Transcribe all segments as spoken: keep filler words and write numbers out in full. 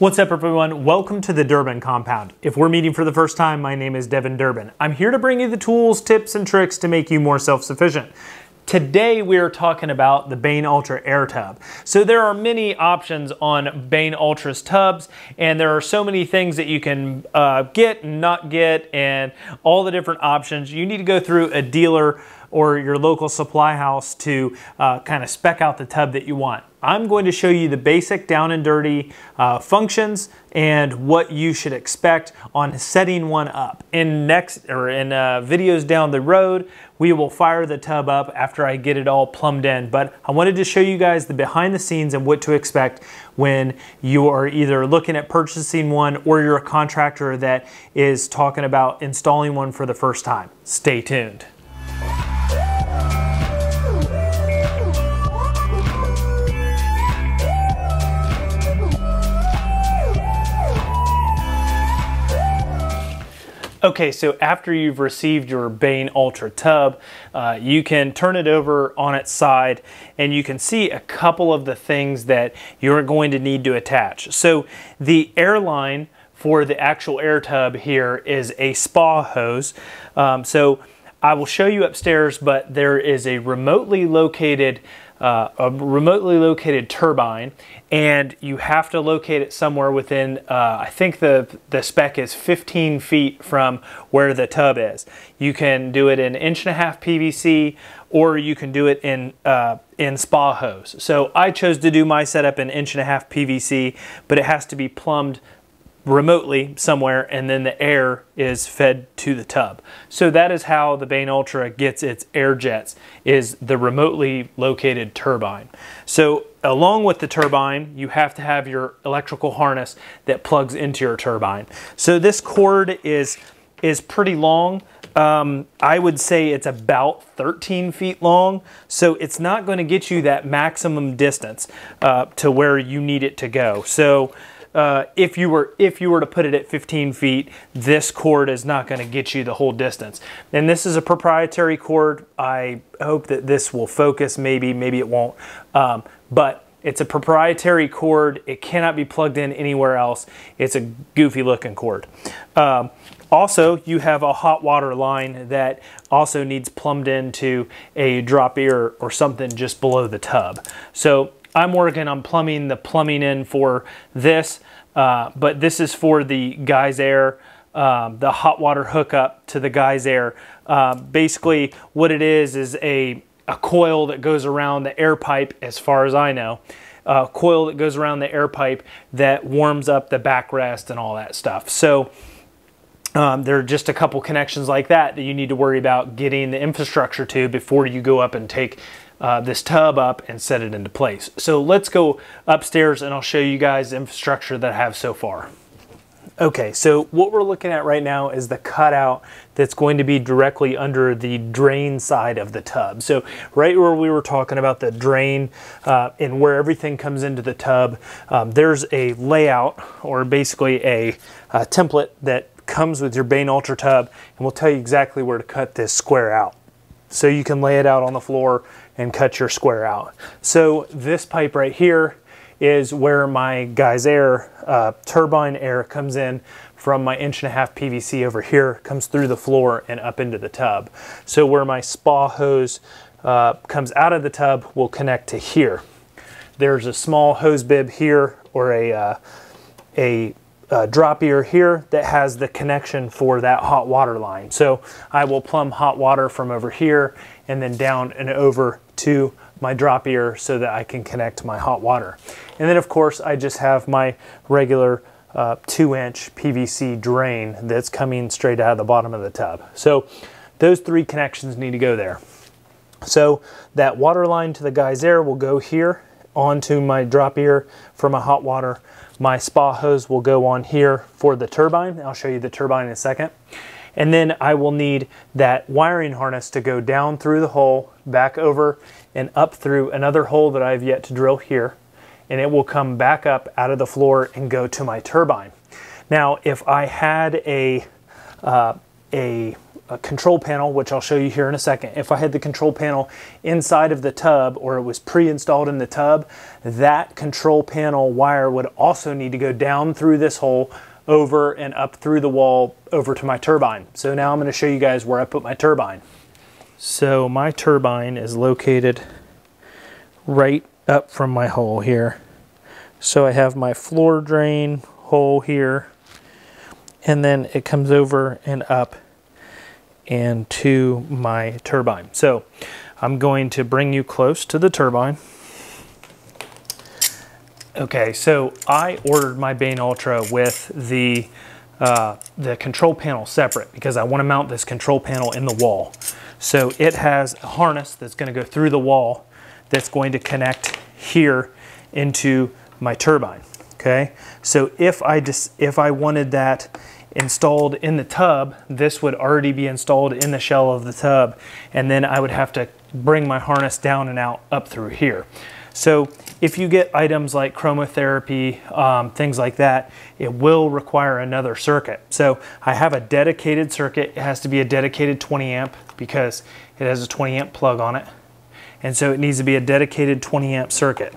What's up everyone, welcome to the Durbin Compound. If we're meeting for the first time, my name is Devin Durbin. I'm here to bring you the tools, tips, and tricks to make you more self-sufficient. Today we are talking about the Bain Ultra Air Tub. So there are many options on Bain Ultra's tubs, and there are so many things that you can uh, get and not get, and all the different options. You need to go through a dealer or your local supply house to uh, kind of spec out the tub that you want. I'm going to show you the basic down and dirty uh, functions and what you should expect on setting one up. In next or in uh, videos down the road, we will fire the tub up after I get it all plumbed in. But I wanted to show you guys the behind the scenes and what to expect when you are either looking at purchasing one or you're a contractor that is talking about installing one for the first time. Stay tuned. Okay, so after you've received your Bain Ultra tub, uh, you can turn it over on its side and you can see a couple of the things that you're going to need to attach. So the airline for the actual air tub here is a spa hose. Um, so I will show you upstairs, but there is a remotely located Uh, a remotely located turbine, and you have to locate it somewhere within, uh, I think the, the spec is fifteen feet from where the tub is. You can do it in inch and a half P V C, or you can do it in, uh, in spa hose. So I chose to do my setup in inch and a half P V C, but it has to be plumbed remotely somewhere, and then the air is fed to the tub. So that is how the Bain Ultra gets its air jets, is the remotely located turbine. So along with the turbine, you have to have your electrical harness that plugs into your turbine. So this cord is is pretty long. Um, I would say it's about thirteen feet long, so it's not going to get you that maximum distance uh, to where you need it to go. So Uh, if you were if you were to put it at fifteen feet, this cord is not going to get you the whole distance. And this is a proprietary cord. I hope that this will focus. Maybe maybe it won't. Um, but it's a proprietary cord. It cannot be plugged in anywhere else. It's a goofy looking cord. Um, also, you have a hot water line that also needs plumbed into a drop ear or something just below the tub. So I'm working on plumbing the plumbing in for this, uh, but this is for the Geysair, um, the hot water hookup to the Geysair. Uh, basically, what it is is a, a coil that goes around the air pipe, as far as I know. A coil that goes around the air pipe that warms up the backrest and all that stuff. So Um, there are just a couple connections like that that you need to worry about getting the infrastructure to before you go up and take uh, this tub up and set it into place. So let's go upstairs and I'll show you guys the infrastructure that I have so far. Okay, so what we're looking at right now is the cutout that's going to be directly under the drain side of the tub. So right where we were talking about the drain uh, and where everything comes into the tub, um, there's a layout, or basically a, a template that comes with your Bain Ultra tub, and we'll tell you exactly where to cut this square out. So you can lay it out on the floor and cut your square out. So this pipe right here is where my Geysair uh, turbine air comes in from my inch and a half P V C over here, comes through the floor and up into the tub. So where my spa hose uh, comes out of the tub will connect to here. There's a small hose bib here, or a, uh, a Uh, drop ear here that has the connection for that hot water line. So I will plumb hot water from over here and then down and over to my drop ear so that I can connect my hot water. And then of course I just have my regular uh, two inch P V C drain that's coming straight out of the bottom of the tub. So those three connections need to go there. So that water line to the Geysair will go here onto my drop ear for my hot water. My spa hose will go on here for the turbine. I'll show you the turbine in a second. And then I will need that wiring harness to go down through the hole, back over and up through another hole that I've yet to drill here. And it will come back up out of the floor and go to my turbine. Now, if I had a, uh, a a control panel, which I'll show you here in a second. If I had the control panel inside of the tub, or it was pre-installed in the tub, that control panel wire would also need to go down through this hole, over and up through the wall, over to my turbine. So now I'm going to show you guys where I put my turbine. So my turbine is located right up from my hole here. So I have my floor drain hole here, and then it comes over and up and to my turbine. So I'm going to bring you close to the turbine. Okay, so I ordered my Bain Ultra with the, uh, the control panel separate because I want to mount this control panel in the wall. So it has a harness that's going to go through the wall that's going to connect here into my turbine. Okay, so if I just, if I wanted that installed in the tub, this would already be installed in the shell of the tub, and then I would have to bring my harness down and out up through here. So if you get items like chromotherapy, um, things like that, it will require another circuit. So I have a dedicated circuit. It has to be a dedicated twenty amp because it has a twenty amp plug on it. And so it needs to be a dedicated twenty amp circuit.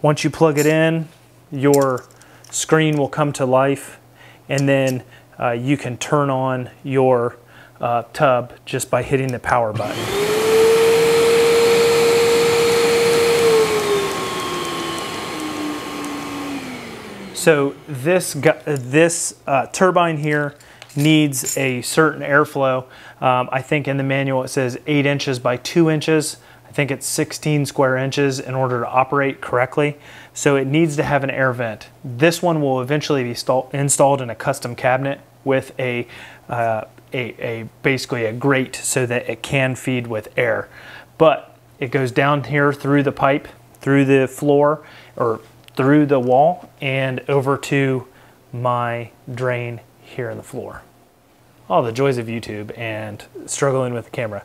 Once you plug it in, your screen will come to life, and then uh, you can turn on your uh, tub just by hitting the power button. So this, this uh, turbine here needs a certain airflow. Um, I think in the manual it says eight inches by two inches. I think it's sixteen square inches in order to operate correctly. So it needs to have an air vent. This one will eventually be installed in a custom cabinet with a, uh, a, a basically a grate so that it can feed with air. But it goes down here through the pipe, through the floor, or through the wall and over to my drain here in the floor. All the joys of YouTube and struggling with the camera.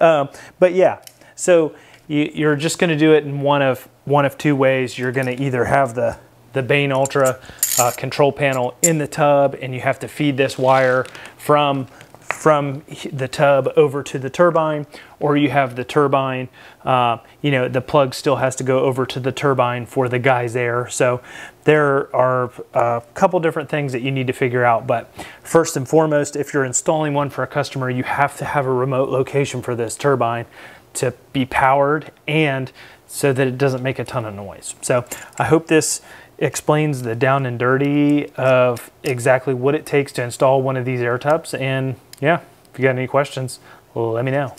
um, but yeah, so you, you're just gonna do it in one of one of two ways. You're gonna either have the, the Bain Ultra uh, control panel in the tub, and you have to feed this wire from from the tub over to the turbine, or you have the turbine, uh, you know, the plug still has to go over to the turbine for the Geysair. So there are a couple different things that you need to figure out. But first and foremost, if you're installing one for a customer, you have to have a remote location for this turbine to be powered and so that it doesn't make a ton of noise. So I hope this explains the down and dirty of exactly what it takes to install one of these air tubs. And yeah, if you got any questions, let me know.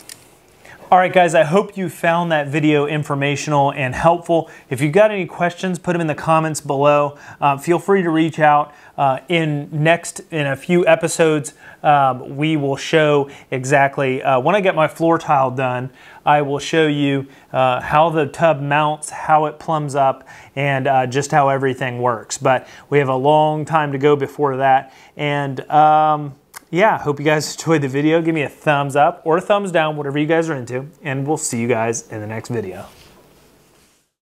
All right, guys, I hope you found that video informational and helpful. If you've got any questions, put them in the comments below. Uh, feel free to reach out. Uh, in next, in a few episodes, um, we will show exactly, uh, when I get my floor tile done, I will show you uh, how the tub mounts, how it plumbs up, and uh, just how everything works. But we have a long time to go before that. And um, yeah, hope you guys enjoyed the video. Give me a thumbs up or a thumbs down, whatever you guys are into, and we'll see you guys in the next video.